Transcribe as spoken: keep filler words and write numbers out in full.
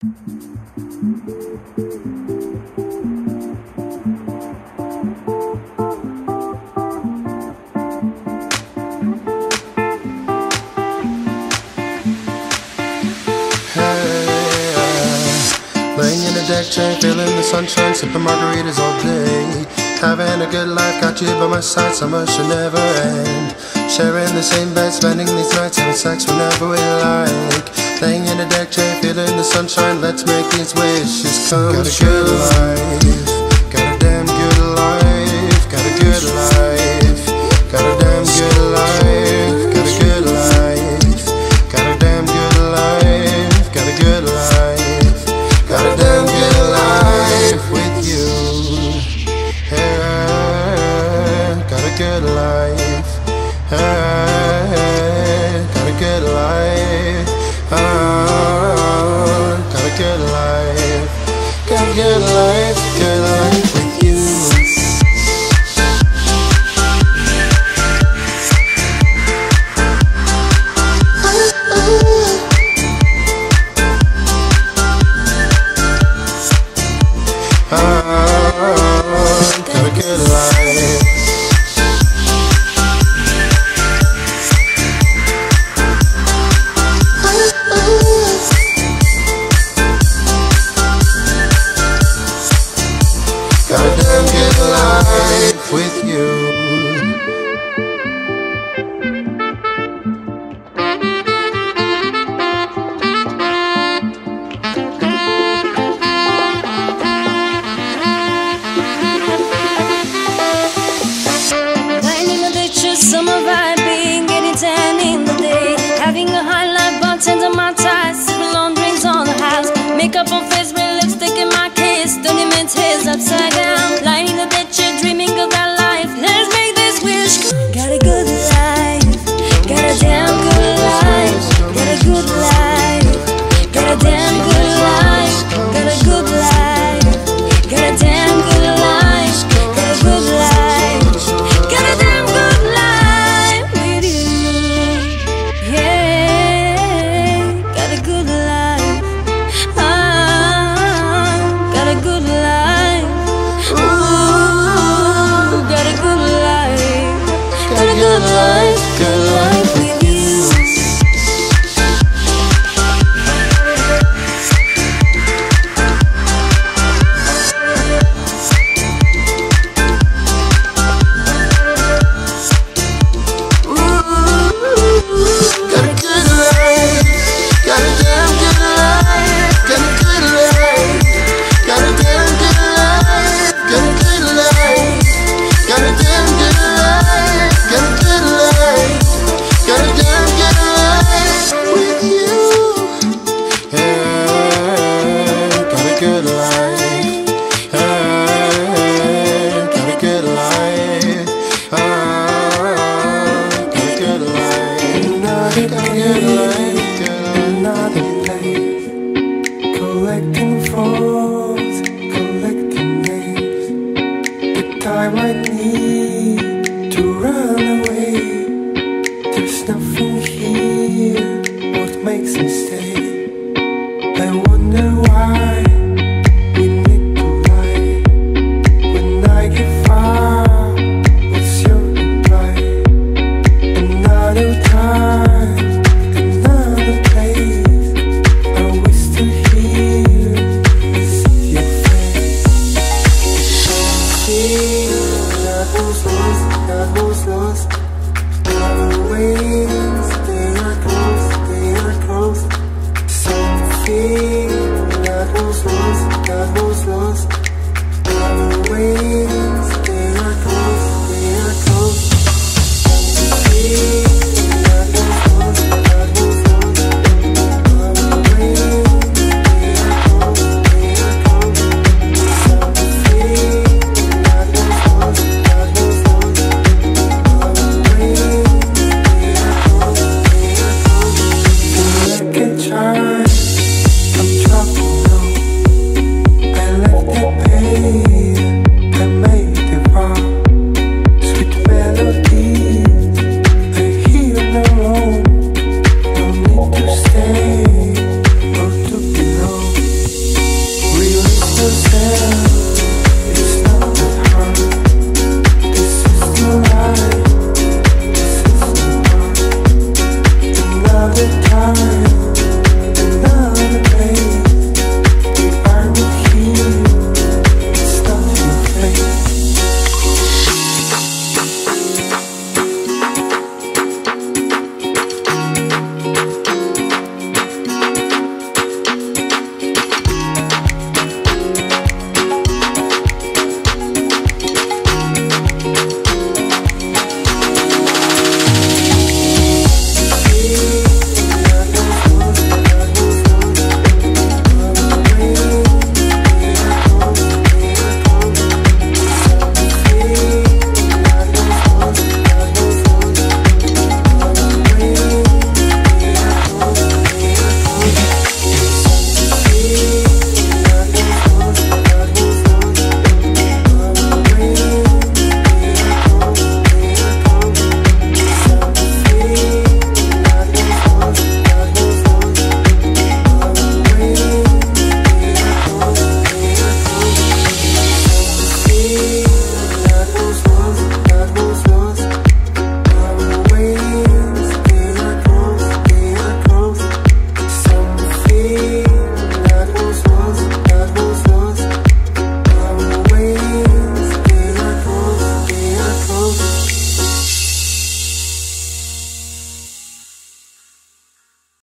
Laying in the deck chair, feeling the sunshine, sipping margaritas all day. Having a good life, got you by my side, summer should never end. Sharing the same bed, spending these nights, having sex whenever we like. Laying in the deck chair, feeling the sunshine, let's make these wishes come true. Got a good life, got a damn good life, got a good life, got a damn good life, got a good life, got a damn good life, got a good life. Got a damn good life with you. Hey, got a good life. Hey, got a good life. Oh, got a good life. Got a good life, good life with you. With you. They are close, they are close. Something